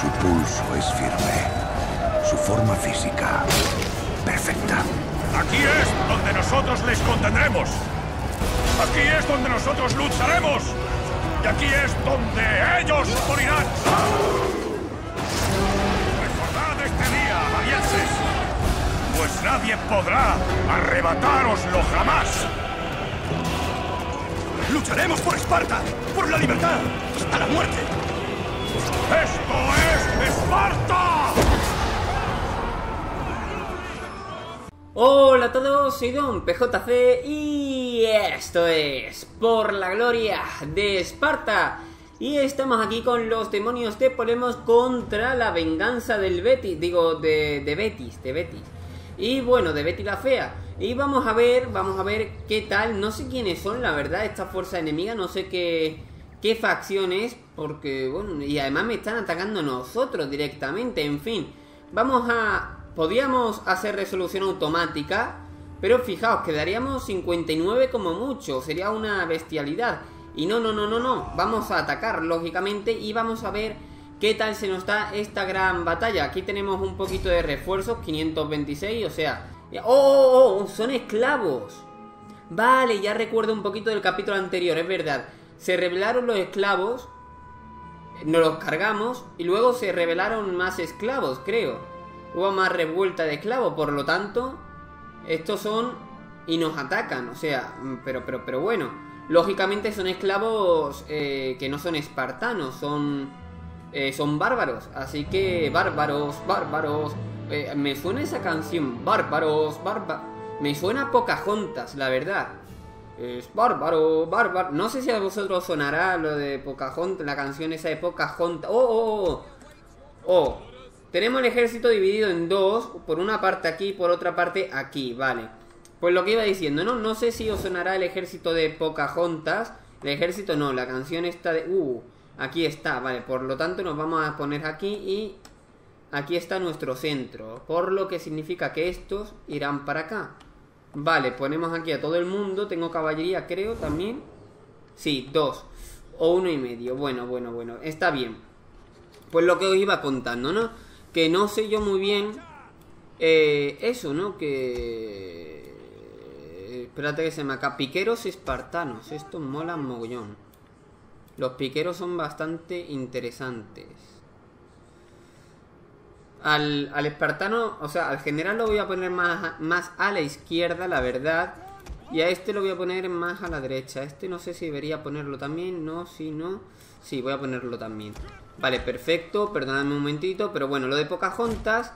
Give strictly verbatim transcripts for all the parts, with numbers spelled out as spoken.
Su pulso es firme. Su forma física, perfecta. Aquí es donde nosotros les contendremos. Aquí es donde nosotros lucharemos. Y aquí es donde ellos morirán. Recordad este día, valientes, pues nadie podrá arrebatároslo jamás. Lucharemos por Esparta, por la libertad, hasta la muerte. ¡Esto es Esparta! Hola a todos, soy Don P J C y esto es Por la Gloria de Esparta. Y estamos aquí con los demonios de Polemos contra la venganza del Betis, digo, de, de Betis, de Betis. Y bueno, de Betis la Fea. Y vamos a ver, vamos a ver qué tal. No sé quiénes son, la verdad, esta fuerza enemiga, no sé qué... ¿Qué facción es? Porque, bueno, y además me están atacando nosotros directamente, en fin. Vamos a... Podíamos hacer resolución automática, pero fijaos, quedaríamos cincuenta y nueve como mucho, sería una bestialidad. Y no, no, no, no, no, vamos a atacar, lógicamente, y vamos a ver qué tal se nos da esta gran batalla. Aquí tenemos un poquito de refuerzos, quinientos veintiséis, o sea... ¡Oh, oh, oh! ¡Son esclavos! Vale, ya recuerdo un poquito del capítulo anterior, es verdad. Se rebelaron los esclavos, nos los cargamos y luego se rebelaron más esclavos, creo. Hubo más revuelta de esclavos, por lo tanto, estos son y nos atacan, o sea, pero, pero, pero bueno. Lógicamente son esclavos eh, que no son espartanos, son, eh, son bárbaros, así que bárbaros, bárbaros. Eh, me suena esa canción, bárbaros, bárbaros. Me suena a Pocahontas, la verdad. Es bárbaro, bárbaro. No sé si a vosotros sonará lo de Pocahontas, la canción esa de Pocahontas. ¡Oh, oh, oh! ¡Oh! Tenemos el ejército dividido en dos. Por una parte aquí, por otra parte aquí, vale. Pues lo que iba diciendo, ¿no? No sé si os sonará el ejército de Pocahontas. El ejército no, la canción está de... ¡Uh! Aquí está, vale. Por lo tanto nos vamos a poner aquí y... Aquí está nuestro centro. Por lo que significa que estos irán para acá. Vale, ponemos aquí a todo el mundo. Tengo caballería, creo, también. Sí, dos. O uno y medio. Bueno, bueno, bueno. Está bien. Pues lo que os iba contando, ¿no? Que no sé yo muy bien... Eh, eso, ¿no? Que... Espérate que se me acaba. Piqueros espartanos. Esto mola mogollón. Los piqueros son bastante interesantes. Al, al espartano, o sea, al general lo voy a poner más, más a la izquierda, la verdad. Y a este lo voy a poner más a la derecha. Este no sé si debería ponerlo también. No, sí, no. Sí, voy a ponerlo también. Vale, perfecto. Perdonadme un momentito. Pero bueno, lo de Pocahontas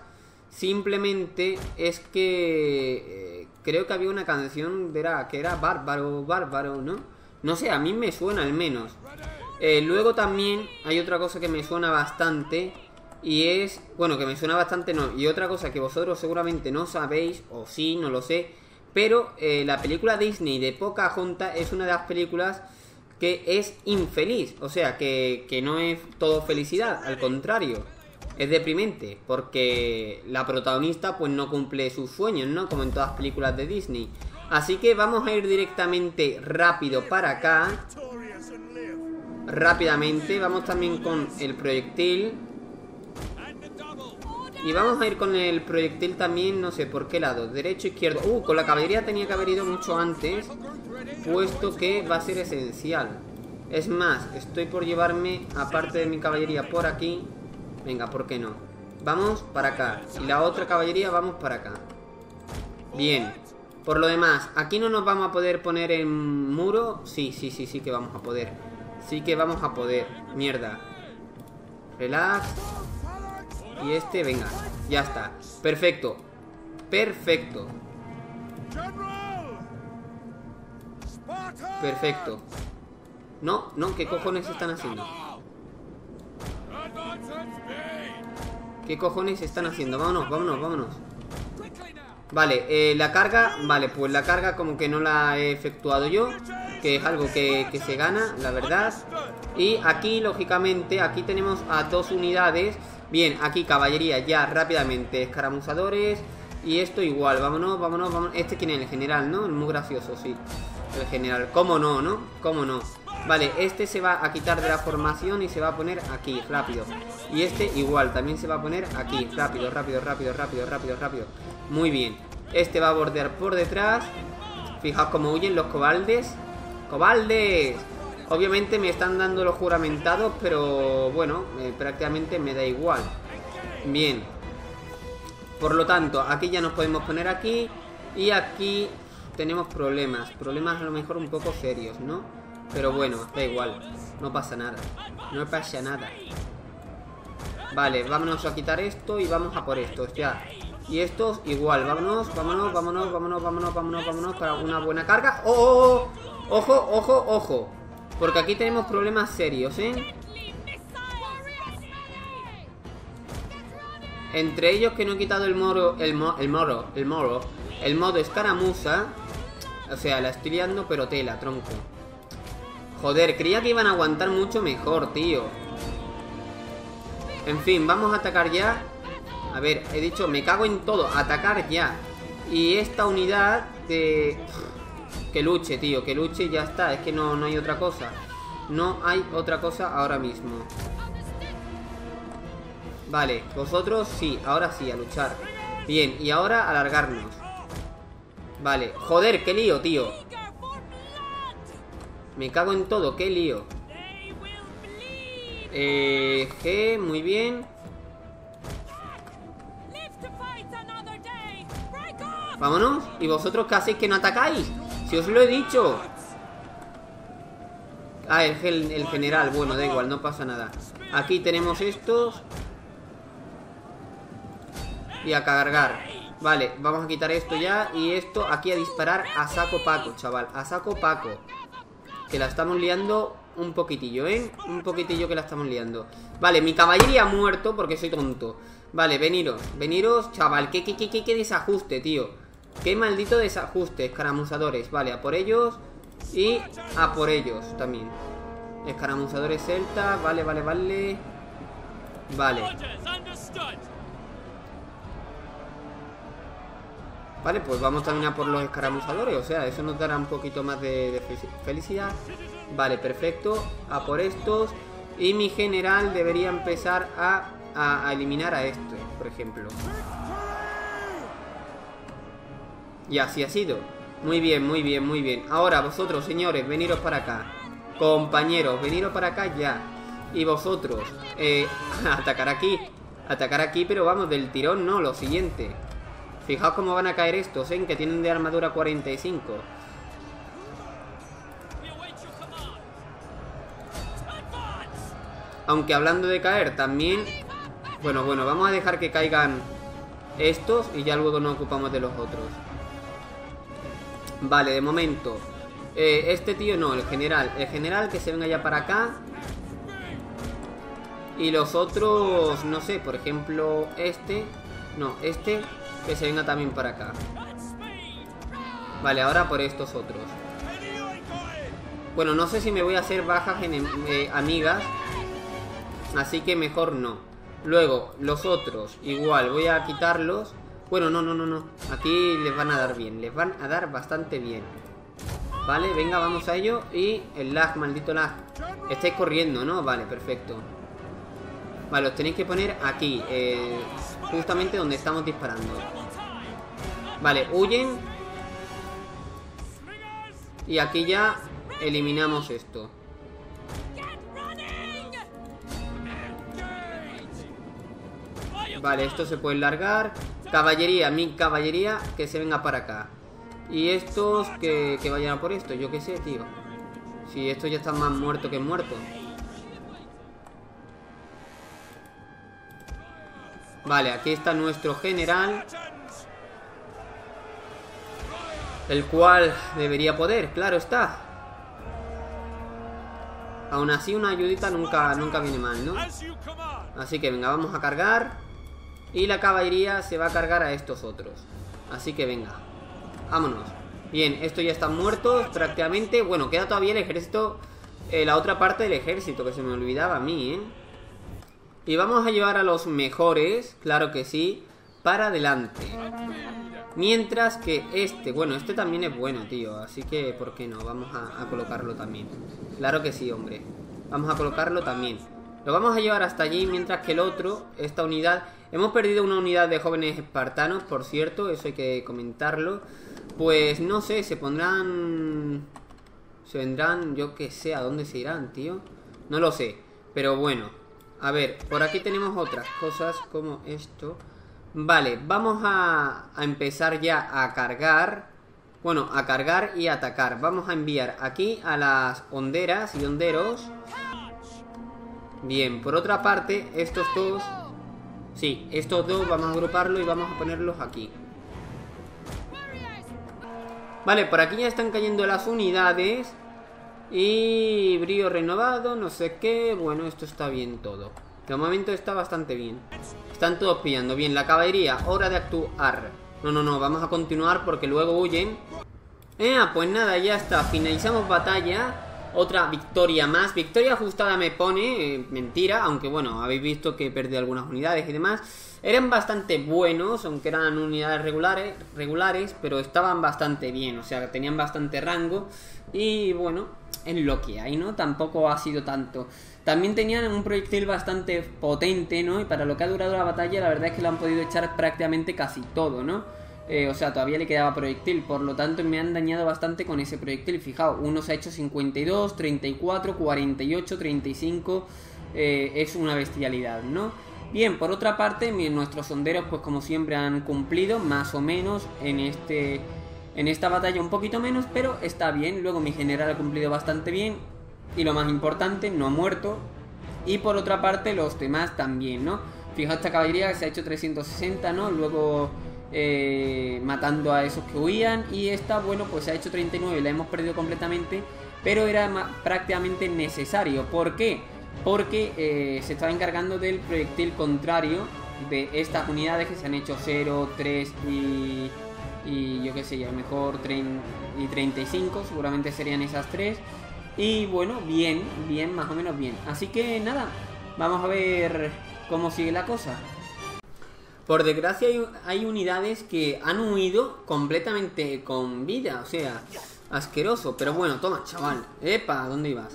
simplemente es que... Eh, creo que había una canción de la, que era bárbaro, bárbaro, ¿no? No sé, a mí me suena al menos. Eh, luego también hay otra cosa que me suena bastante... Y es, bueno, que me suena bastante, no. Y otra cosa que vosotros seguramente no sabéis, o sí, no lo sé. Pero eh, la película Disney de Pocahontas es una de las películas que es infeliz. O sea, que, que no es todo felicidad, al contrario. Es deprimente, porque la protagonista pues no cumple sus sueños, ¿no? Como en todas las películas de Disney. Así que vamos a ir directamente rápido para acá. Rápidamente, vamos también con el proyectil. Y vamos a ir con el proyectil también, no sé por qué lado, derecho, izquierdo. Uh, con la caballería tenía que haber ido mucho antes, puesto que va a ser esencial. Es más, estoy por llevarme, aparte de mi caballería, por aquí. Venga, ¿por qué no? Vamos para acá. Y la otra caballería vamos para acá. Bien. Por lo demás, ¿aquí no nos vamos a poder poner en muro? Sí, sí, sí, sí que vamos a poder. Sí que vamos a poder. Mierda. Relax. Y este, venga, ya está. Perfecto, perfecto. Perfecto. No, no, ¿qué cojones están haciendo? ¿Qué cojones están haciendo? Vámonos, vámonos, vámonos. Vale, eh, la carga, vale, pues la carga como que no la he efectuado yo. Que es algo que, que se gana, la verdad. Y aquí, lógicamente, aquí tenemos a dos unidades. Bien, aquí caballería ya rápidamente, escaramuzadores. Y esto igual, vámonos, vámonos, vámonos. Este quién es, el general, ¿no? Muy gracioso, sí. el general. ¿Cómo no, no? ¿Cómo no? Vale, este se va a quitar de la formación y se va a poner aquí, rápido. Y este igual, también se va a poner aquí, rápido, rápido, rápido, rápido, rápido, rápido. Muy bien. Este va a bordear por detrás. Fijaos cómo huyen los cobaldes. ¡Cobaldes! Obviamente me están dando los juramentados, pero bueno, eh, prácticamente me da igual. Bien. Por lo tanto, aquí ya nos podemos poner aquí. Y aquí tenemos problemas. Problemas a lo mejor un poco serios, ¿no? Pero bueno, da igual. No pasa nada. No pasa nada. Vale, vámonos a quitar esto y vamos a por estos, ya. Y estos igual, vámonos, vámonos, vámonos, vámonos, vámonos, vámonos, vámonos para una buena carga. ¡Oh, oh, oh! ¡Ojo, ojo, ojo! Porque aquí tenemos problemas serios, ¿eh? Entre ellos que no he quitado el moro, el, mo, el moro, el moro, el modo escaramuza. O sea, la estoy liando, pero tela, tronco. Joder, creía que iban a aguantar mucho mejor, tío. En fin, vamos a atacar ya. A ver, he dicho, me cago en todo. Atacar ya. Y esta unidad de... Que luche, tío, que luche y ya está. Es que no, no hay otra cosa. No hay otra cosa ahora mismo. Vale, vosotros sí, ahora sí, a luchar. Bien, y ahora alargarnos. Vale, joder, qué lío, tío. Me cago en todo, qué lío. Eh, G, muy bien. Vámonos. ¿Y vosotros qué hacéis que no atacáis? Si os lo he dicho. Ah, el, el, el general. Bueno, da igual, no pasa nada. Aquí tenemos estos. Y a cargar. Vale, vamos a quitar esto ya. Y esto aquí a disparar a saco paco, chaval. A saco paco. Que la estamos liando... Un poquitillo, ¿eh? Un poquitillo que la estamos liando. Vale, mi caballería ha muerto porque soy tonto. Vale, veniros, veniros, chaval. ¿Qué, qué, qué, qué, qué desajuste, tío? Qué maldito desajuste, escaramuzadores. Vale, a por ellos y a por ellos también. Escaramuzadores celtas, vale, vale, vale. Vale. Vale, pues vamos también a por los escaramuzadores. O sea, eso nos dará un poquito más de, de felicidad. Vale, perfecto. A por estos. Y mi general debería empezar a, a, a eliminar a este, por ejemplo. Y así ha sido. Muy bien, muy bien, muy bien. Ahora vosotros, señores, veniros para acá. Compañeros, veniros para acá ya. Y vosotros eh, atacar aquí. Atacar aquí, pero vamos, del tirón no, lo siguiente. Fijaos cómo van a caer estos, ¿eh? Que tienen de armadura cuarenta y cinco. Aunque hablando de caer, también... Bueno, bueno, vamos a dejar que caigan estos y ya luego nos ocupamos de los otros. Vale, de momento. Eh, este tío no, el general. El general que se venga ya para acá. Y los otros, no sé, por ejemplo, este. No, este... Que se venga también para acá. Vale, ahora por estos otros. Bueno, no sé si me voy a hacer bajas eh, amigas. Así que mejor no. Luego, los otros. Igual, voy a quitarlos. Bueno, no, no, no, no. Aquí les van a dar bien. Les van a dar bastante bien. Vale, venga, vamos a ello. Y el lag, maldito lag. Estáis corriendo, ¿no? Vale, perfecto. Vale, os tenéis que poner aquí. Eh... Justamente donde estamos disparando. Vale, huyen. Y aquí ya eliminamos esto. Vale, esto se puede largar. Caballería, mi caballería, que se venga para acá. Y estos que, que vayan a por esto. Yo qué sé, tío. Si estos ya están más muertos que muertos. Vale, aquí está nuestro general. El cual debería poder, claro está. Aún así una ayudita nunca, nunca viene mal, ¿no? Así que venga, vamos a cargar. Y la caballería se va a cargar a estos otros. Así que venga, vámonos. Bien, estos ya están muertos prácticamente. Bueno, queda todavía el ejército, eh, la otra parte del ejército que se me olvidaba a mí, ¿eh? Y vamos a llevar a los mejores, claro que sí, para adelante. Mientras que este, bueno, este también es bueno, tío. Así que, ¿por qué no? Vamos a, a colocarlo también. Claro que sí, hombre. Vamos a colocarlo también. Lo vamos a llevar hasta allí, mientras que el otro, esta unidad... Hemos perdido una unidad de jóvenes espartanos, por cierto. Eso hay que comentarlo. Pues, no sé, se pondrán... Se vendrán, yo qué sé, ¿a dónde se irán, tío? No lo sé, pero bueno. A ver, por aquí tenemos otras cosas como esto. Vale, vamos a, a empezar ya a cargar. Bueno, a cargar y a atacar. Vamos a enviar aquí a las honderas y honderos. Bien, por otra parte, estos dos... Sí, estos dos vamos a agruparlos y vamos a ponerlos aquí. Vale, por aquí ya están cayendo las unidades. Y brío renovado, no sé qué. Bueno, esto está bien todo. De momento está bastante bien. Están todos pillando. Bien, la caballería, hora de actuar. No, no, no, vamos a continuar porque luego huyen. Eh, pues nada, ya está. Finalizamos batalla. Otra victoria más, victoria ajustada me pone, eh, mentira, aunque bueno, habéis visto que perdí algunas unidades y demás. Eran bastante buenos, aunque eran unidades regulares, regulares, pero estaban bastante bien, o sea, tenían bastante rango. Y bueno, es lo que hay, ¿no? Tampoco ha sido tanto. También tenían un proyectil bastante potente, ¿no? Y para lo que ha durado la batalla, la verdad es que lo han podido echar prácticamente casi todo, ¿no? Eh, o sea, todavía le quedaba proyectil. Por lo tanto, me han dañado bastante con ese proyectil. Fijaos, uno se ha hecho cincuenta y dos, treinta y cuatro, cuarenta y ocho, treinta y cinco. eh, Es una bestialidad, ¿no? Bien, por otra parte, nuestros honderos, pues como siempre han cumplido, más o menos. En este en esta batalla un poquito menos, pero está bien. Luego mi general ha cumplido bastante bien. Y lo más importante, no ha muerto. Y por otra parte, los demás también, ¿no? Fijaos, esta caballería que se ha hecho trescientos sesenta, ¿no? Luego... Eh, matando a esos que huían. Y esta, bueno, pues se ha hecho treinta y nueve. La hemos perdido completamente, pero era prácticamente necesario. ¿Por qué? Porque eh, se estaba encargando del proyectil contrario de estas unidades que se han hecho cero, tres y, y yo qué sé, a lo mejor treinta y cinco. Seguramente serían esas tres. Y bueno, bien, bien, más o menos bien. Así que nada, vamos a ver cómo sigue la cosa. Por desgracia hay, hay unidades que han huido completamente con vida, o sea, asqueroso. Pero bueno, toma, chaval. Epa, ¿dónde ibas?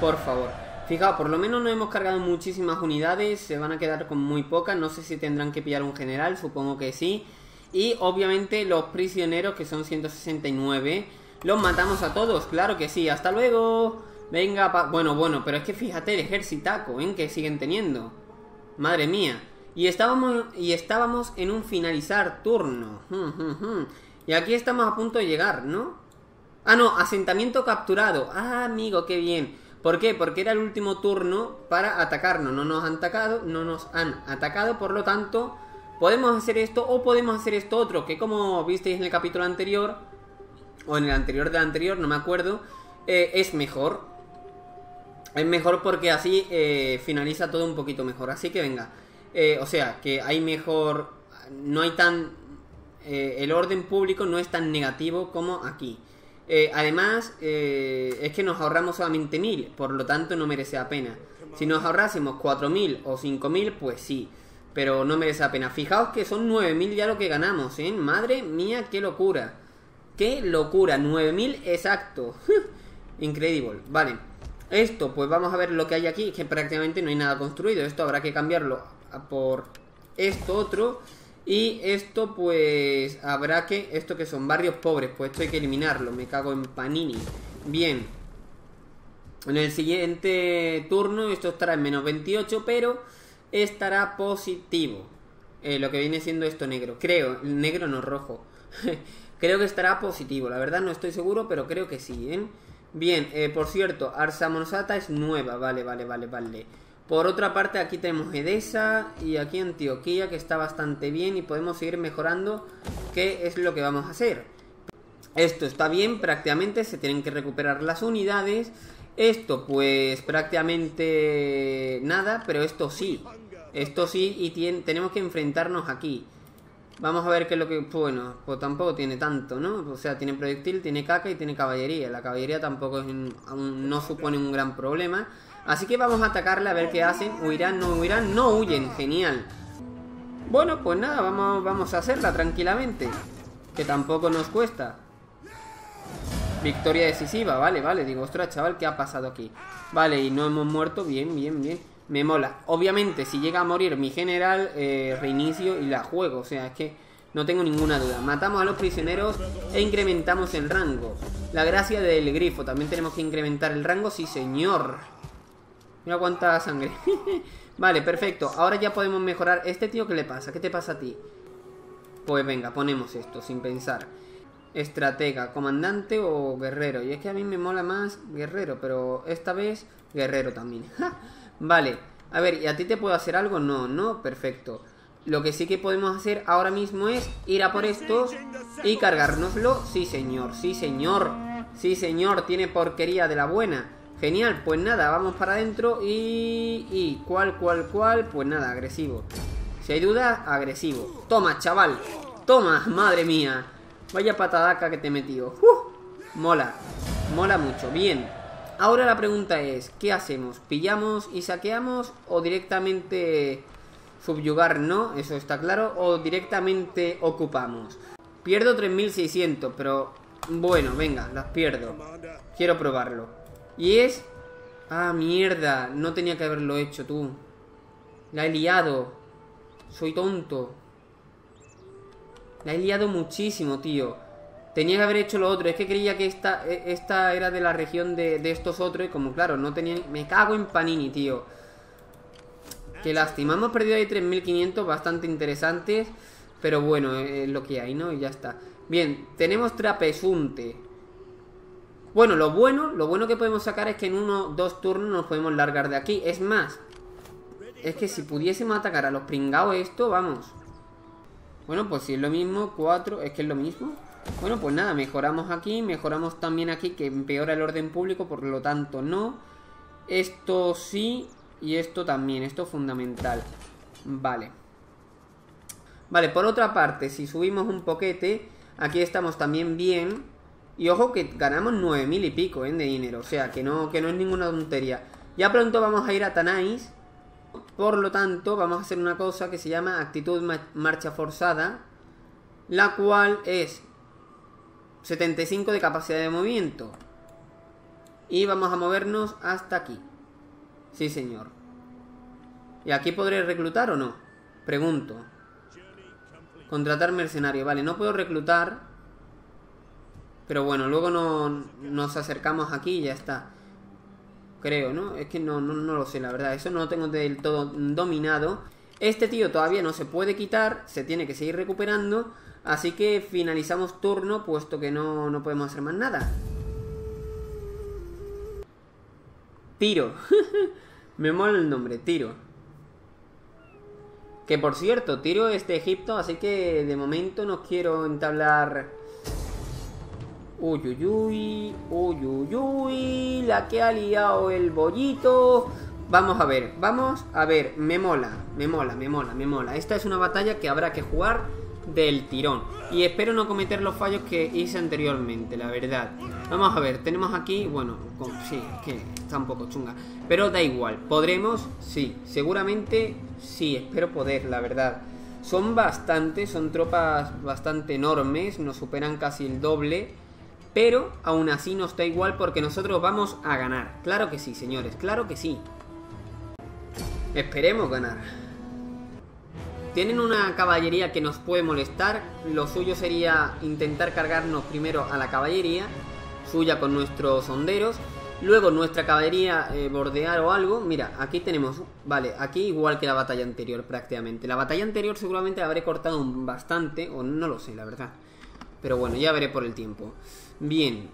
Por favor. Fijaos, por lo menos no hemos cargado muchísimas unidades, se van a quedar con muy pocas. No sé si tendrán que pillar un general, supongo que sí. Y obviamente los prisioneros, que son ciento sesenta y nueve, los matamos a todos, claro que sí. Hasta luego. Venga, pa... bueno, bueno, pero es que fíjate el ejercitaco, ¿eh? Que siguen teniendo. Madre mía. Y estábamos, y estábamos en un finalizar turno. Hmm, hmm, hmm. Y aquí estamos a punto de llegar, ¿no? Ah, no, asentamiento capturado. Ah, amigo, qué bien. ¿Por qué? Porque era el último turno para atacarnos. No nos han atacado, no nos han atacado. Por lo tanto, podemos hacer esto o podemos hacer esto otro. Que como visteis en el capítulo anterior, o en el anterior del anterior, no me acuerdo, eh, es mejor. Es mejor porque así eh, finaliza todo un poquito mejor. Así que venga. Eh, o sea, que hay mejor... No hay tan... Eh, el orden público no es tan negativo como aquí. Eh, además, eh, es que nos ahorramos solamente mil. Por lo tanto, no merece la pena. Si nos ahorrásemos cuatro mil o cinco mil, pues sí. Pero no merece la pena. Fijaos que son nueve mil ya lo que ganamos, ¿eh? Madre mía, qué locura. Qué locura. nueve mil exacto. Increíble. Vale. Esto, pues vamos a ver lo que hay aquí. Es que prácticamente no hay nada construido. Esto habrá que cambiarlo por esto otro. Y esto pues habrá que... Esto que son barrios pobres, pues esto hay que eliminarlo. Me cago en Panini. Bien. En el siguiente turno esto estará en menos veintiocho, pero estará positivo. eh, Lo que viene siendo esto negro. Creo, negro no, rojo. Creo que estará positivo. La verdad no estoy seguro, pero creo que sí, ¿eh? Bien, eh, por cierto, Arsa Monsata es nueva. Vale, vale, vale, vale. Por otra parte, aquí tenemos Edesa y aquí Antioquía, que está bastante bien y podemos seguir mejorando, que es lo que vamos a hacer. Esto está bien, prácticamente se tienen que recuperar las unidades. Esto, pues, prácticamente nada, pero esto sí. Esto sí, y tiene, tenemos que enfrentarnos aquí. Vamos a ver qué es lo que... Bueno, pues tampoco tiene tanto, ¿no? O sea, tiene proyectil, tiene caca y tiene caballería. La caballería tampoco es un, un, no supone un gran problema. Así que vamos a atacarle a ver qué hacen. Huirán, no huirán, no huyen, genial. Bueno, pues nada, vamos, vamos a hacerla tranquilamente, que tampoco nos cuesta. Victoria decisiva, vale, vale. Digo, ostras, chaval, ¿qué ha pasado aquí? Vale, y no hemos muerto, bien, bien, bien. Me mola. Obviamente, si llega a morir mi general, eh, reinicio y la juego. O sea, es que no tengo ninguna duda. Matamos a los prisioneros e incrementamos el rango. La gracia del grifo. También tenemos que incrementar el rango, sí señor. Mira cuánta sangre. Vale, perfecto. Ahora ya podemos mejorar. ¿Este tío qué le pasa? ¿Qué te pasa a ti? Pues venga, ponemos esto sin pensar. Estratega, comandante o guerrero. Y es que a mí me mola más guerrero, pero esta vez guerrero también. Vale, a ver, ¿y a ti te puedo hacer algo? No, no, perfecto. Lo que sí que podemos hacer ahora mismo es ir a por estos y cargárnoslo. Sí señor, sí señor. Sí señor, tiene porquería de la buena. Genial, pues nada, vamos para adentro y... y cuál, cuál, cuál. Pues nada, agresivo. Si hay duda, agresivo. Toma, chaval, toma, madre mía. Vaya patadaca que te he metido. uh, Mola, mola mucho, bien. Ahora la pregunta es, ¿qué hacemos? ¿Pillamos y saqueamos o directamente subyugar? No, eso está claro. O directamente ocupamos. Pierdo tres mil seiscientos, pero bueno, venga, las pierdo. Quiero probarlo. Y es... ah, mierda, no tenía que haberlo hecho, tú. La he liado. Soy tonto. La he liado muchísimo, tío. Tenía que haber hecho lo otro. Es que creía que esta, esta era de la región de, de estos otros. Y como claro, no tenían... me cago en Panini, tío. Qué lástima. Hemos perdido ahí tres mil quinientos bastante interesantes. Pero bueno, es lo que hay, ¿no? Y ya está. Bien, tenemos Trapezunte. Bueno, lo bueno, lo bueno que podemos sacar es que en uno, dos turnos nos podemos largar de aquí. Es más, es que si pudiésemos atacar a los pringados esto, vamos. Bueno, pues si es lo mismo, cuatro, es que es lo mismo. Bueno, pues nada, mejoramos aquí, mejoramos también aquí, que empeora el orden público, por lo tanto no. Esto sí, y esto también, esto es fundamental. Vale. Vale, por otra parte, si subimos un poquete, aquí estamos también bien. Y ojo que ganamos nueve mil y pico, ¿eh?, de dinero, o sea, que no, que no es ninguna tontería. Ya pronto vamos a ir a Tanais, por lo tanto vamos a hacer una cosa que se llama actitud marcha forzada, la cual es... setenta y cinco de capacidad de movimiento. Y vamos a movernos hasta aquí. Sí, señor. ¿Y aquí podré reclutar o no? Pregunto. Contratar mercenario. Vale, no puedo reclutar. Pero bueno, luego no, nos acercamos aquí y ya está. Creo, ¿no? Es que no, no, no lo sé, la verdad. Eso no lo tengo del todo dominado. Este tío todavía no se puede quitar. Se tiene que seguir recuperando. Así que finalizamos turno, puesto que no, no podemos hacer más nada. Tiro. Me mola el nombre, Tiro. Que por cierto, Tiro es de Egipto, así que de momento no quiero entablar... Uy, uy, uy, uy, uy, uy, la que ha liado el bollito. Vamos a ver, vamos a ver, me mola, me mola, me mola, me mola. Esta es una batalla que habrá que jugar del tirón, y espero no cometer los fallos que hice anteriormente, la verdad. Vamos a ver, tenemos aquí, bueno, con, sí, es que está un poco chunga, pero da igual, podremos, sí, seguramente, sí, espero poder, la verdad. Son bastantes, son tropas bastante enormes, nos superan casi el doble, pero aún así nos da igual porque nosotros vamos a ganar, claro que sí, señores, claro que sí. Esperemos ganar. Tienen una caballería que nos puede molestar. Lo suyo sería intentar cargarnos primero a la caballería suya con nuestros honderos. Luego nuestra caballería eh, bordear o algo. Mira, aquí tenemos... vale, aquí igual que la batalla anterior prácticamente. La batalla anterior seguramente la habré cortado bastante. O no lo sé, la verdad. Pero bueno, ya veré por el tiempo. Bien.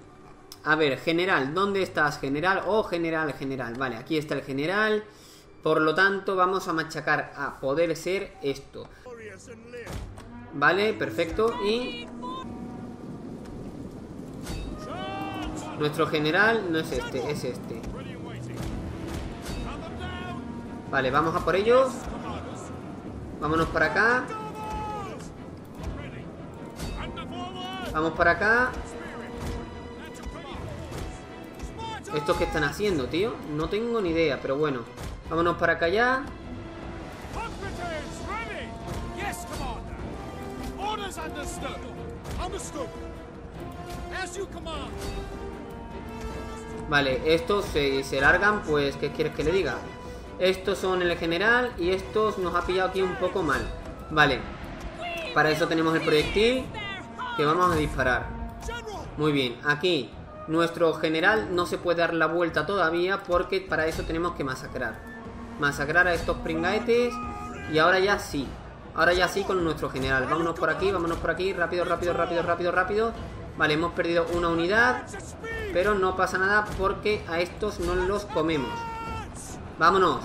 A ver, general. ¿Dónde estás, general? Oh, general, general. Vale, aquí está el general. Por lo tanto, vamos a machacar a poder ser esto. Vale, perfecto. Y... nuestro general no es este, es este. Vale, vamos a por ellos. Vámonos para acá. Vamos para acá. ¿Estos qué están haciendo, tío? No tengo ni idea, pero bueno. Vámonos para acá ya. Yes, Commander. Orders understood. Understood. As you command. Vale, estos se, se largan, pues, ¿qué quieres que le diga? Estos son el general y estos nos ha pillado aquí un poco mal. Vale, para eso tenemos el proyectil que vamos a disparar. Muy bien, aquí nuestro general no se puede dar la vuelta todavía porque para eso tenemos que masacrar. Masacrar a estos pringaetes y ahora ya sí. Ahora ya sí con nuestro general. Vámonos por aquí, vámonos por aquí. Rápido, rápido, rápido, rápido, rápido. Vale, hemos perdido una unidad, pero no pasa nada porque a estos no los comemos. Vámonos.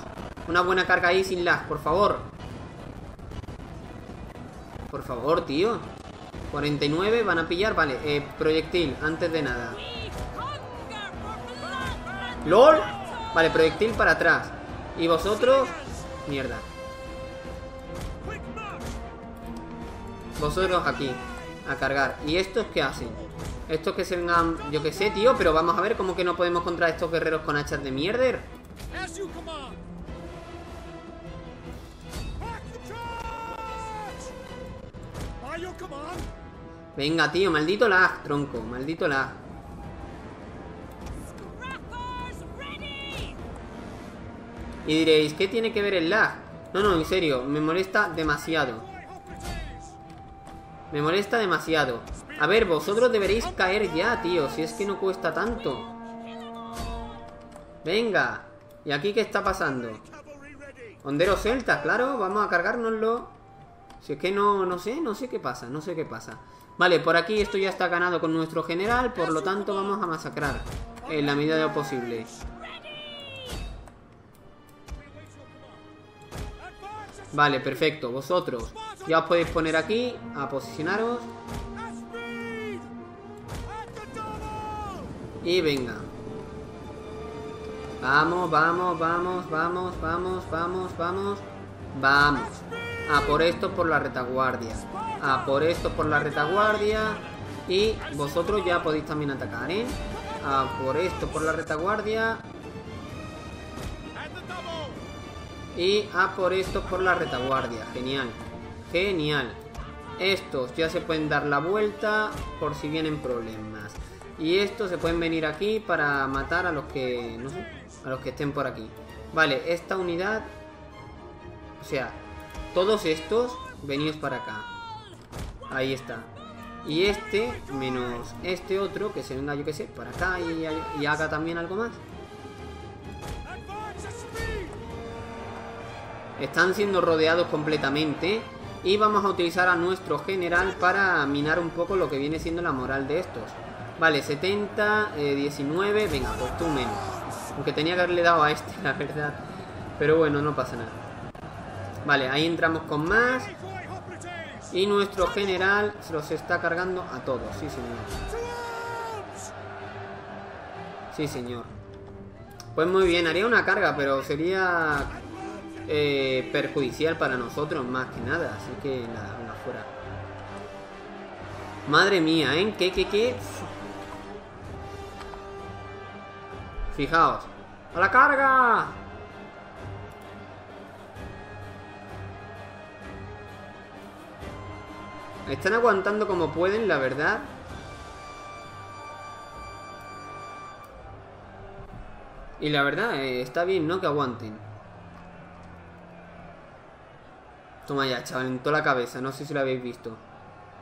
Una buena carga ahí sin lag, por favor. Por favor, tío. cuarenta y nueve, van a pillar. Vale, eh, proyectil, antes de nada. ¡Lol! Vale, proyectil para atrás. Y vosotros... Mierda. Vosotros aquí, a cargar. ¿Y estos qué hacen? Estos que se vengan... Yo qué sé, tío, pero vamos a ver cómo que no podemos contra estos guerreros con hachas de mierder. Venga, tío, maldito lag, tronco. Maldito lag. Y diréis, ¿qué tiene que ver el lag? No, no, en serio, me molesta demasiado. Me molesta demasiado. A ver, vosotros deberéis caer ya, tío. Si es que no cuesta tanto. Venga. ¿Y aquí qué está pasando? Honderos celtas, claro. Vamos a cargárnoslo. Si es que no, no sé, no sé qué pasa, no sé qué pasa. Vale, por aquí esto ya está ganado con nuestro general. Por lo tanto vamos a masacrar en la medida de lo posible. Vale, perfecto. Vosotros ya os podéis poner aquí a posicionaros. Y venga. Vamos, vamos, vamos, vamos, vamos, vamos, vamos. Vamos. A por esto por la retaguardia. A por esto por la retaguardia. Y vosotros ya podéis también atacar, ¿eh? A por esto por la retaguardia. Y a por esto por la retaguardia. Genial. Genial. Estos ya se pueden dar la vuelta por si vienen problemas. Y estos se pueden venir aquí para matar a los que... No sé, a los que estén por aquí. Vale, esta unidad... O sea, todos estos venís para acá. Ahí está. Y este, menos este otro, que se venga, yo qué sé, para acá y, y haga también algo más. Están siendo rodeados completamente. Y vamos a utilizar a nuestro general para minar un poco lo que viene siendo la moral de estos. Vale, setenta, eh, diecinueve. Venga, pues tú menos. Aunque tenía que haberle dado a este, la verdad. Pero bueno, no pasa nada. Vale, ahí entramos con más. Y nuestro general se los está cargando a todos. Sí, señor. Sí, señor. Pues muy bien, haría una carga, pero sería eh, perjudicial para nosotros más que nada. Así que nada, venga, fuera. Madre mía, ¿eh? ¿Qué, qué, qué? Fijaos. ¡A la carga! Están aguantando como pueden, la verdad. Y la verdad, eh, está bien, ¿no? Que aguanten. Toma ya, chaval, en toda la cabeza. No sé si lo habéis visto.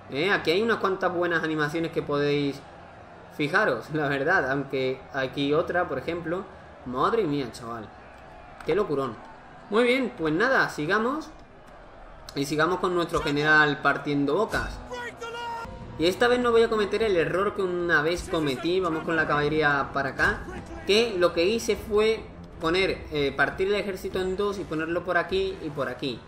Eh, aquí hay unas cuantas buenas animaciones que podéis fijaros, la verdad. Aunque aquí otra, por ejemplo. Madre mía, chaval. Qué locurón. Muy bien, pues nada, sigamos. Y sigamos con nuestro general partiendo bocas. Y esta vez no voy a cometer el error que una vez cometí. Vamos con la caballería para acá. Que lo que hice fue poner, eh, partir el ejército en dos y ponerlo por aquí y por aquí.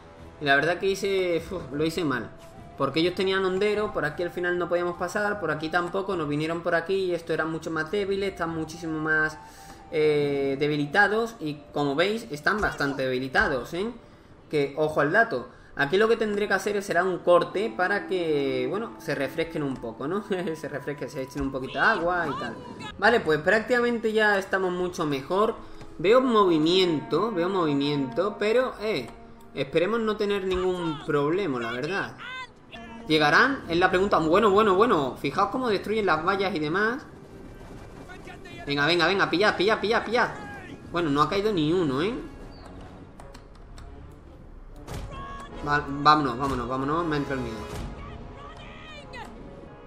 Y la verdad que hice, uf, lo hice mal. Porque ellos tenían hondero, por aquí al final no podíamos pasar, por aquí tampoco, nos vinieron por aquí y estos eran mucho más débiles, están muchísimo más eh, debilitados. Y como veis, están bastante debilitados, ¿eh? Que ojo al dato. Aquí lo que tendré que hacer será un corte para que, bueno, se refresquen un poco, ¿no? Se refresquen, se echen un poquito de agua y tal. Vale, pues prácticamente ya estamos mucho mejor. Veo movimiento, veo movimiento, pero, eh... Esperemos no tener ningún problema, la verdad. ¿Llegarán? Es la pregunta. Bueno, bueno, bueno. Fijaos cómo destruyen las vallas y demás. Venga, venga, venga. Pillad, pillad, pillad, pillad. Bueno, no ha caído ni uno, ¿eh? Va, vámonos, vámonos, vámonos. Me ha entrado el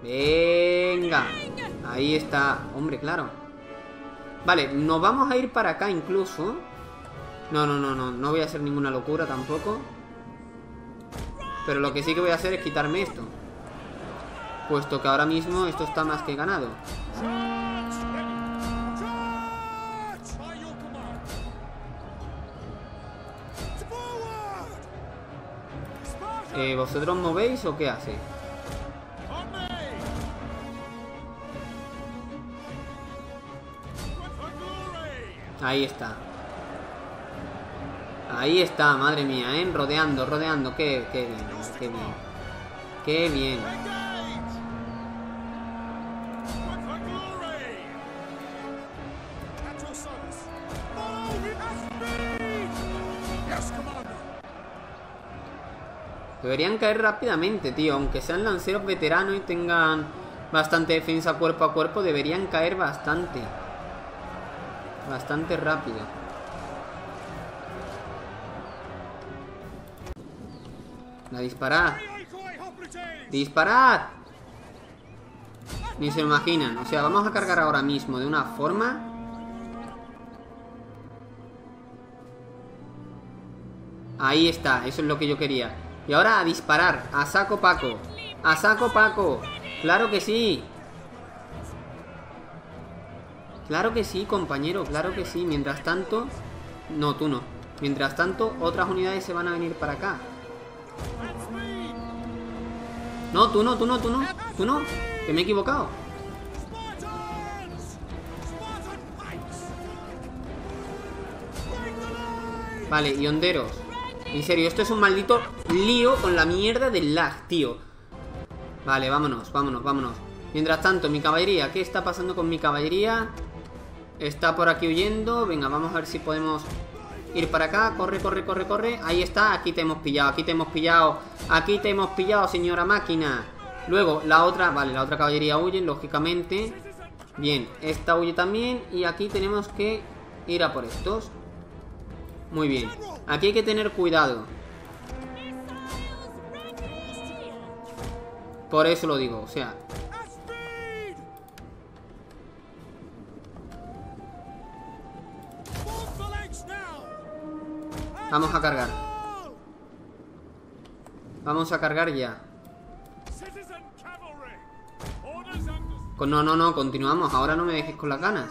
miedo. Venga. Ahí está. Hombre, claro. Vale, nos vamos a ir para acá incluso. No, no, no, no. No voy a hacer ninguna locura tampoco. Pero lo que sí que voy a hacer es quitarme esto, puesto que ahora mismo esto está más que ganado. Eh, ¿Vosotros movéis o qué hace? Ahí está. Ahí está, madre mía, ¿eh? Rodeando, rodeando. Qué, qué bien, qué bien. Qué bien. Deberían caer rápidamente, tío. Aunque sean lanceros veteranos y tengan bastante defensa cuerpo a cuerpo, deberían caer bastante. Bastante rápido. La disparad. ¡Disparad! Ni se lo imaginan. O sea, vamos a cargar ahora mismo de una forma. Ahí está. Eso es lo que yo quería. Y ahora a disparar. A saco Paco. A saco Paco. ¡Claro que sí! Claro que sí, compañero. Claro que sí. Mientras tanto... No, tú no. Mientras tanto, otras unidades se van a venir para acá. No, tú no, tú no, tú no. Tú no, que me he equivocado. Vale, y honderos. En serio, esto es un maldito lío con la mierda del lag, tío. Vale, vámonos, vámonos, vámonos. Mientras tanto, mi caballería. ¿Qué está pasando con mi caballería? Está por aquí huyendo. Venga, vamos a ver si podemos... ir para acá, corre, corre, corre, corre. Ahí está, aquí te hemos pillado, aquí te hemos pillado. Aquí te hemos pillado, señora máquina. Luego, la otra, vale, la otra caballería huye, lógicamente. Bien, esta huye también. Y aquí tenemos que ir a por estos. Muy bien, aquí hay que tener cuidado. Por eso lo digo, o sea. Vamos a cargar. Vamos a cargar ya. No, no, no, continuamos. Ahora no me dejéis con las ganas.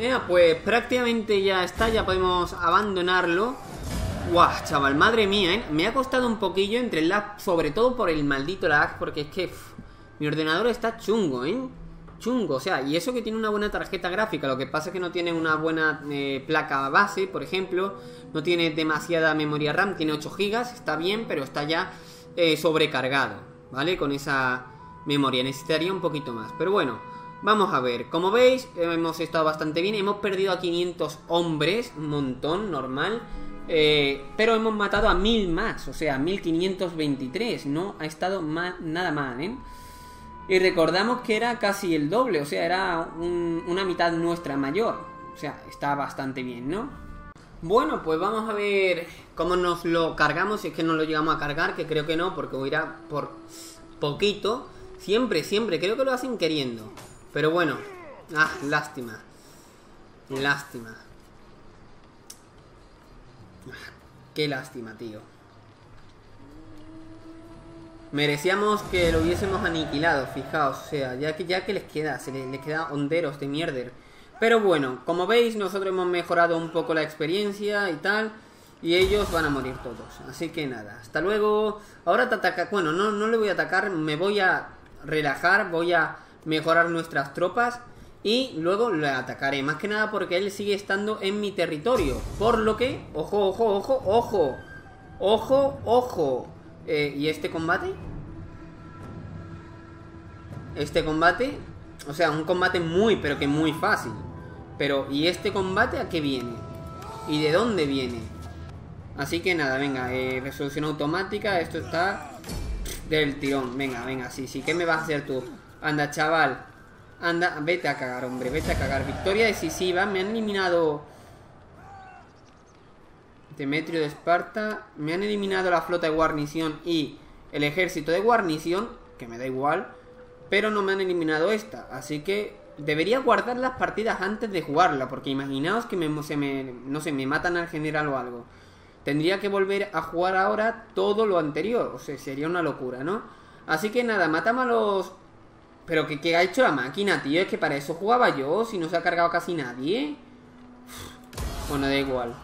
Eh, pues prácticamente ya está. Ya podemos abandonarlo. Guau, chaval, madre mía, ¿eh? Me ha costado un poquillo entre el lag, sobre todo por el maldito lag, porque es que pff, mi ordenador está chungo, ¿eh? Chungo, o sea, y eso que tiene una buena tarjeta gráfica. Lo que pasa es que no tiene una buena eh, placa base, por ejemplo. No tiene demasiada memoria RAM, tiene ocho gigas, está bien, pero está ya eh, sobrecargado, ¿vale? Con esa memoria, necesitaría un poquito más. Pero bueno, vamos a ver. Como veis, hemos estado bastante bien. Hemos perdido a quinientos hombres, un montón, normal. eh, Pero hemos matado a mil más, o sea, mil quinientos veintitrés. No ha estado mal, nada mal, ¿eh? Y recordamos que era casi el doble, o sea, era un, una mitad nuestra mayor. O sea, está bastante bien, ¿no? Bueno, pues vamos a ver cómo nos lo cargamos, si es que no lo llegamos a cargar, que creo que no, porque irá por poquito. Siempre, siempre, creo que lo hacen queriendo. Pero bueno, ah, lástima. Lástima. Qué lástima, tío. Merecíamos que lo hubiésemos aniquilado, fijaos, o sea, ya que, ya que les queda, se les, les queda honderos de mierder. Pero bueno, como veis, nosotros hemos mejorado un poco la experiencia y tal, y ellos van a morir todos, así que nada, hasta luego. Ahora te ataca, bueno, no, no le voy a atacar, me voy a relajar, voy a mejorar nuestras tropas y luego le atacaré, más que nada porque él sigue estando en mi territorio, por lo que, ojo, ojo, ojo, ojo, ojo, ojo. Eh, ¿Y este combate? Este combate, o sea, un combate muy, pero que muy fácil. Pero, ¿y este combate a qué viene? ¿Y de dónde viene? Así que nada, venga, eh, resolución automática. Esto está del tirón. Venga, venga, sí, sí, ¿qué me vas a hacer tú? Anda, chaval. Anda, vete a cagar, hombre, vete a cagar. Victoria decisiva, me han eliminado Demetrio de Esparta. Me han eliminado la flota de guarnición y el ejército de guarnición, que me da igual, pero no me han eliminado esta. Así que debería guardar las partidas antes de jugarla, porque imaginaos que me, se me, no sé, me matan al general o algo. Tendría que volver a jugar ahora todo lo anterior. O sea, sería una locura, ¿no? Así que nada, matamos a los... Pero que, que ha hecho la máquina, tío. Es que para eso jugaba yo. Si no se ha cargado casi nadie. Bueno, da igual.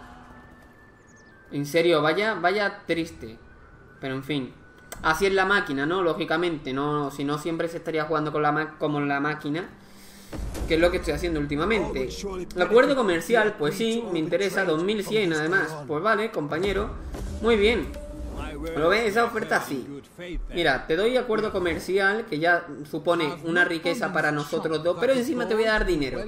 En serio, vaya, vaya triste. Pero en fin. Así es la máquina, ¿no? Lógicamente, no, si no siempre se estaría jugando con la como la máquina. Que es lo que estoy haciendo últimamente. El acuerdo comercial, pues sí, me interesa. Dos mil cien además, pues vale, compañero. Muy bien. ¿Lo ves? Esa oferta sí. Mira, te doy acuerdo comercial, que ya supone una riqueza para nosotros dos, pero encima te voy a dar dinero.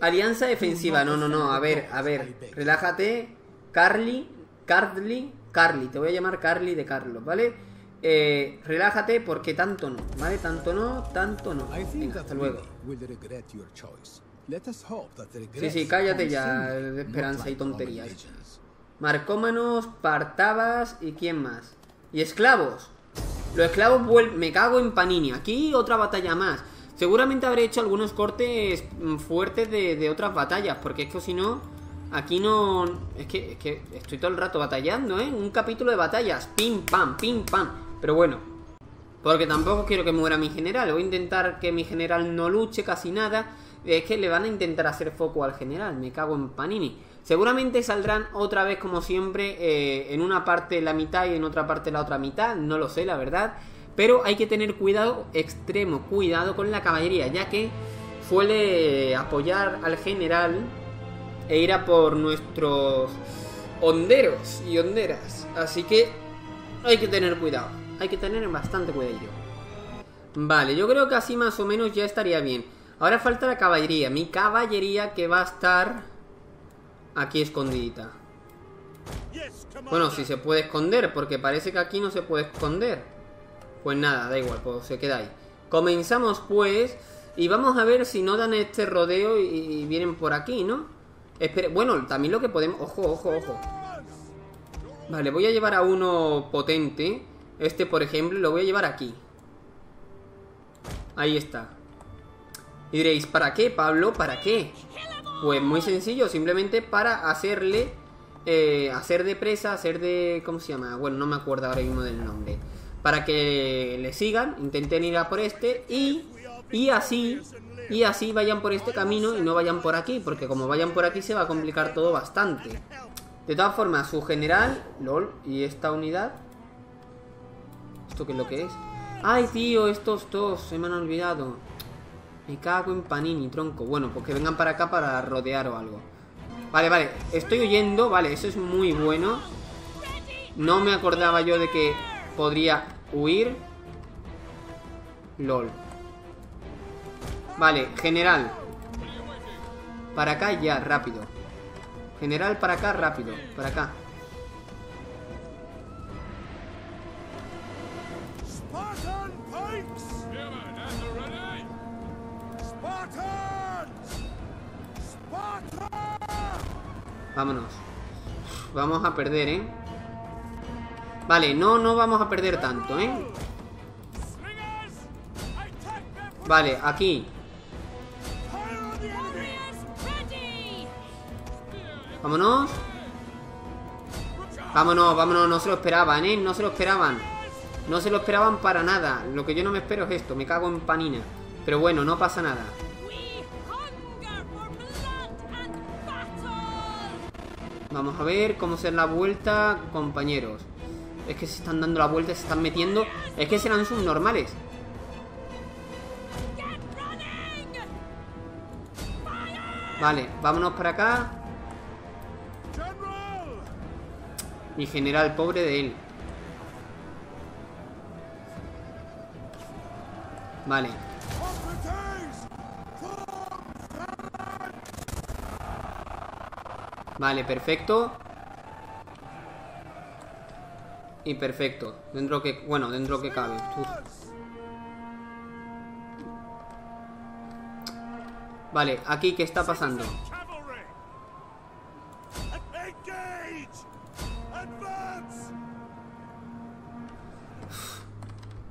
Alianza defensiva, no, no, no, a ver, a ver, relájate. Carly, Carly, Carly, te voy a llamar Carly de Carlos, ¿vale? Eh, relájate porque tanto no, ¿vale? Tanto no, tanto no. Venga, hasta luego. Sí, sí, cállate ya de esperanza y tonterías. Marcomanos, Partabas y quién más. Y esclavos. Los esclavos vuelven... Me cago en Panini. Aquí otra batalla más. Seguramente habré hecho algunos cortes fuertes de, de otras batallas, porque es que si no... Aquí no... Es que, es que estoy todo el rato batallando, ¿eh? Un capítulo de batallas. Pim, pam, pim, pam. Pero bueno, porque tampoco quiero que muera mi general. Voy a intentar que mi general no luche casi nada. Es que le van a intentar hacer foco al general. Me cago en Panini. Seguramente saldrán otra vez como siempre, eh, en una parte la mitad y en otra parte la otra mitad. No lo sé, la verdad. Pero hay que tener cuidado, extremo cuidado con la caballería, ya que suele apoyar al general e ir a por nuestros honderos y honderas. Así que hay que tener cuidado. Hay que tener bastante cuidado. Vale, yo creo que así más o menos ya estaría bien. Ahora falta la caballería. Mi caballería que va a estar aquí escondidita. Bueno, si se puede esconder, porque parece que aquí no se puede esconder. Pues nada, da igual, pues se queda ahí. Comenzamos pues. Y vamos a ver si no dan este rodeo y, y vienen por aquí, ¿no? Espera, bueno, también lo que podemos... Ojo, ojo, ojo. Vale, voy a llevar a uno potente. Este, por ejemplo, lo voy a llevar aquí. Ahí está. Y diréis, ¿para qué, Pablo? ¿Para qué? Pues muy sencillo, simplemente para hacerle... Eh, hacer de presa, hacer de... ¿Cómo se llama? Bueno, no me acuerdo ahora mismo del nombre. Para que le sigan, intenten ir a por este y... Y así... Y así vayan por este camino y no vayan por aquí, porque como vayan por aquí se va a complicar todo bastante. De todas formas, su general... LOL, y esta unidad... ¿Esto qué es lo que es? ¡Ay, tío! Estos dos se me han olvidado. Me cago en Panini, tronco. Bueno, pues que vengan para acá para rodear o algo. Vale, vale, estoy huyendo. Vale, eso es muy bueno. No me acordaba yo de que podría huir. LOL. Vale, general, para acá ya, rápido. General, para acá, rápido. Para acá. Vámonos. Vamos a perder, ¿eh? Vale, no, no vamos a perder tanto, ¿eh? Vale, aquí. Vámonos. Vámonos, vámonos, no se lo esperaban, ¿eh? No se lo esperaban. No se lo esperaban para nada. Lo que yo no me espero es esto, me cago en Panina. Pero bueno, no pasa nada. Vamos a ver cómo se da la vuelta, compañeros. Es que se están dando la vuelta, se están metiendo. Es que serán subnormales. Vale, vámonos para acá. Mi general, pobre de él. Vale. Vale, perfecto. Y perfecto, dentro que, bueno, dentro que cabe. Uf. Vale, aquí, ¿qué está pasando? Uf.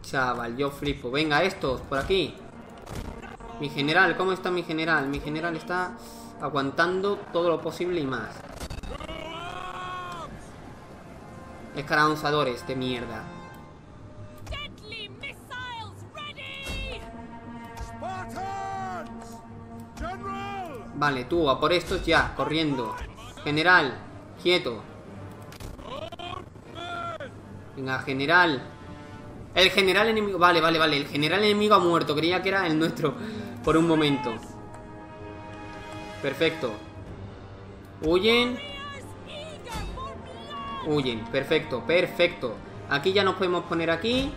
Chaval, yo flipo. Venga, estos, por aquí. Mi general, ¿cómo está mi general? Mi general está aguantando todo lo posible y más. Escaramuzadores de mierda. Vale, tú, a por estos ya, corriendo. General, quieto. Venga, general. El general enemigo, vale, vale, vale. El general enemigo ha muerto, creía que era el nuestro por un momento. Perfecto. Huyen. Huyen, perfecto, perfecto. Aquí ya nos podemos poner aquí.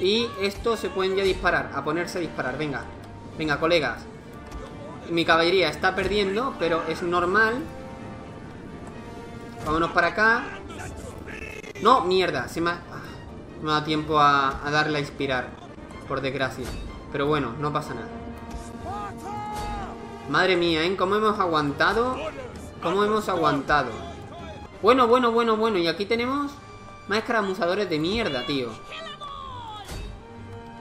Y estos se pueden ya disparar. A ponerse a disparar, venga. Venga, colegas. Mi caballería está perdiendo, pero es normal. Vámonos para acá. No, mierda, se me ha... No da tiempo a, a darle a inspirar, por desgracia. Pero bueno, no pasa nada. Madre mía, ¿eh? ¿Cómo hemos aguantado? ¿Cómo hemos aguantado? Bueno, bueno, bueno, bueno. Y aquí tenemos más escaramuzadores de mierda, tío.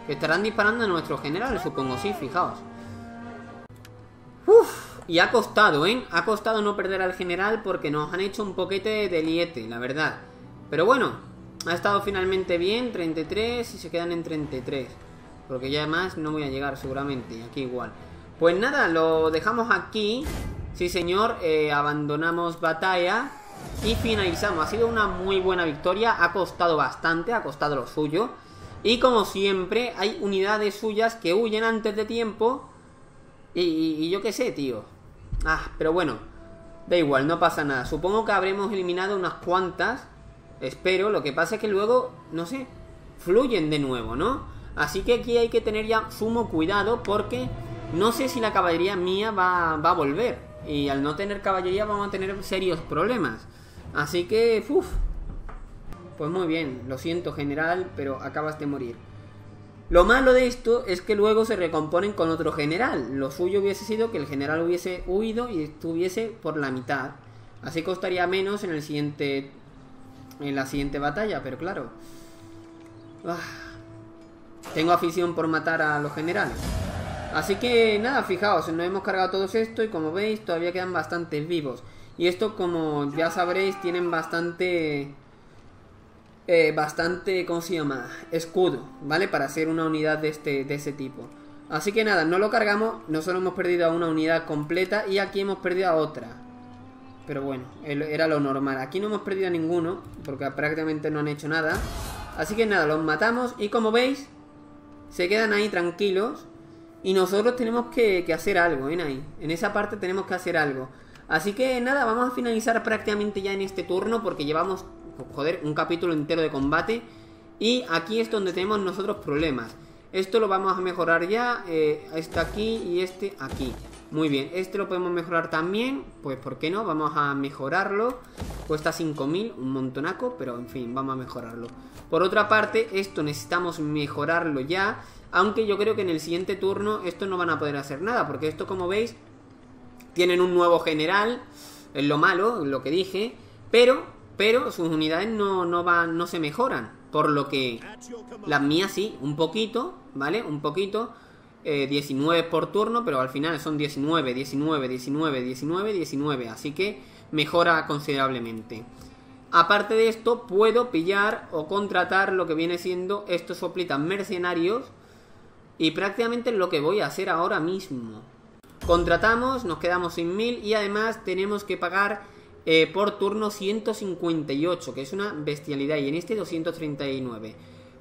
Que estarán disparando a nuestro general, supongo, sí, fijaos. Uf, y ha costado, ¿eh? Ha costado no perder al general porque nos han hecho un poquete de liete, la verdad. Pero bueno, ha estado finalmente bien, treinta y tres y se quedan en treinta y tres. Porque ya además no voy a llegar seguramente, y aquí igual. Pues nada, lo dejamos aquí. Sí, señor, eh, abandonamos batalla. Y finalizamos, ha sido una muy buena victoria, ha costado bastante, ha costado lo suyo. Y como siempre, hay unidades suyas que huyen antes de tiempo. Y, y, y yo qué sé, tío. Ah, pero bueno, da igual, no pasa nada. Supongo que habremos eliminado unas cuantas, espero, lo que pasa es que luego, no sé, fluyen de nuevo, ¿no? Así que aquí hay que tener ya sumo cuidado porque no sé si la caballería mía va, va a volver. Y al no tener caballería vamos a tener serios problemas. Así que, uff. Pues muy bien, lo siento general, pero acabas de morir. Lo malo de esto es que luego se recomponen con otro general. Lo suyo hubiese sido que el general hubiese huido y estuviese por la mitad. Así costaría menos en el siguiente, en la siguiente batalla, pero claro. Uf. Tengo afición por matar a los generales. Así que nada, fijaos, nos hemos cargado todos esto y como veis todavía quedan bastantes vivos. Y esto, como ya sabréis, tienen bastante... Eh, bastante, ¿cómo se llama? Escudo, ¿vale? Para hacer una unidad de este de ese tipo. Así que nada, no lo cargamos, nosotros hemos perdido a una unidad completa y aquí hemos perdido a otra. Pero bueno, era lo normal. Aquí no hemos perdido a ninguno, porque prácticamente no han hecho nada. Así que nada, los matamos y como veis, se quedan ahí tranquilos. Y nosotros tenemos que, que hacer algo, ¿eh? Ahí. En esa parte tenemos que hacer algo. Así que nada, vamos a finalizar prácticamente ya en este turno porque llevamos, joder, un capítulo entero de combate. Y aquí es donde tenemos nosotros problemas. Esto lo vamos a mejorar ya, eh, este aquí y este aquí. Muy bien, este lo podemos mejorar también, pues por qué no, vamos a mejorarlo. Cuesta cinco mil, un montonaco, pero en fin, vamos a mejorarlo. Por otra parte, esto necesitamos mejorarlo ya. Aunque yo creo que en el siguiente turno esto no van a poder hacer nada, porque esto, como veis, tienen un nuevo general, es lo malo, lo que dije, pero, pero sus unidades no, no van, no se mejoran, por lo que las mías sí, un poquito, ¿vale? Un poquito, eh, diecinueve por turno, pero al final son diecinueve, diecinueve, diecinueve, diecinueve, diecinueve, así que mejora considerablemente. Aparte de esto, puedo pillar o contratar lo que viene siendo estos soplitas mercenarios y prácticamente es lo que voy a hacer ahora mismo. Contratamos, nos quedamos sin mil y además tenemos que pagar eh, por turno ciento cincuenta y ocho, que es una bestialidad, y en este doscientos treinta y nueve.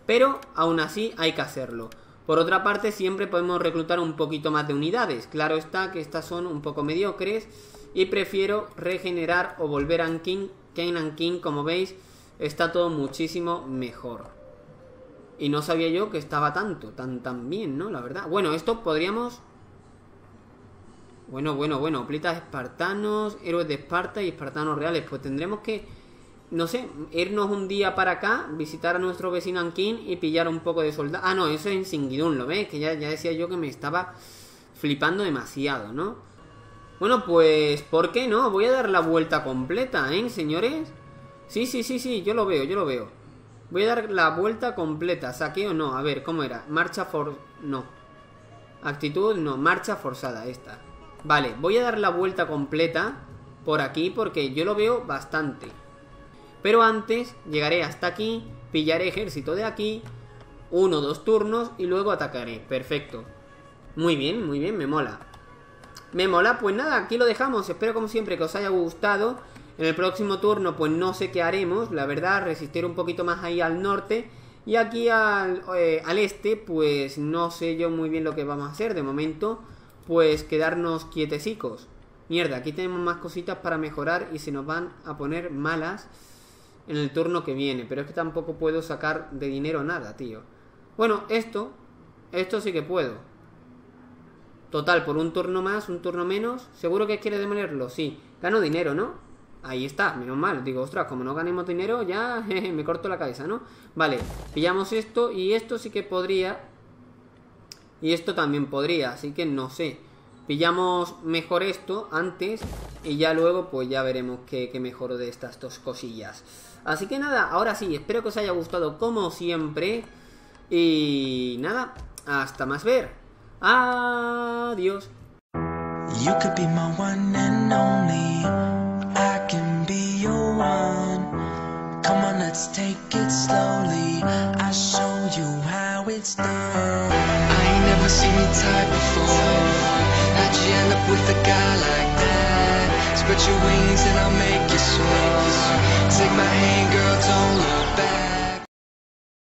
Pero aún así hay que hacerlo. Por otra parte, siempre podemos reclutar un poquito más de unidades. Claro está que estas son un poco mediocres y prefiero regenerar o volver a Ankin, que en Ankin, como veis, está todo muchísimo mejor. Y no sabía yo que estaba tanto, tan tan bien, ¿no? La verdad. Bueno, esto podríamos... Bueno, bueno, bueno, hoplitas espartanos, héroes de Esparta y espartanos reales. Pues tendremos que no sé, irnos un día para acá, visitar a nuestro vecino Ankin y pillar un poco de soldado. Ah, no, eso es en Singidun, ¿lo ves? Que ya, ya decía yo que me estaba flipando demasiado, ¿no? Bueno, pues, ¿por qué no? Voy a dar la vuelta completa, ¿eh, señores? Sí, sí, sí, sí, yo lo veo, yo lo veo. Voy a dar la vuelta completa. ¿Saqueo? No, a ver, ¿cómo era? Marcha for... no. Actitud, no, marcha forzada, esta. Vale, voy a dar la vuelta completa por aquí porque yo lo veo bastante. Pero antes llegaré hasta aquí, pillaré ejército de aquí, uno o dos turnos y luego atacaré. Perfecto. Muy bien, muy bien, me mola. Me mola, pues nada, aquí lo dejamos. Espero como siempre que os haya gustado. En el próximo turno pues no sé qué haremos, la verdad, resistir un poquito más ahí al norte. Y aquí al, eh, al este pues no sé yo muy bien lo que vamos a hacer de momento. Pues quedarnos quietecicos. Mierda, aquí tenemos más cositas para mejorar y se nos van a poner malas en el turno que viene. Pero es que tampoco puedo sacar de dinero nada, tío. Bueno, esto, esto sí que puedo. Total, por un turno más, un turno menos. ¿Seguro que quiere demolerlo? Sí. Gano dinero, ¿no? Ahí está, menos mal. Digo, ostras, como no ganemos dinero ya jeje, me corto la cabeza, ¿no? Vale, pillamos esto y esto sí que podría... Y esto también podría, así que no sé. Pillamos mejor esto antes y ya luego pues ya veremos qué, qué mejoro de estas dos cosillas. Así que nada, ahora sí, espero que os haya gustado como siempre. Y nada, hasta más ver. Adiós. Never seen me type before. How'd you end up with a guy like that? Spread your wings and I'll make you soar. Take my hand, girl, don't look back.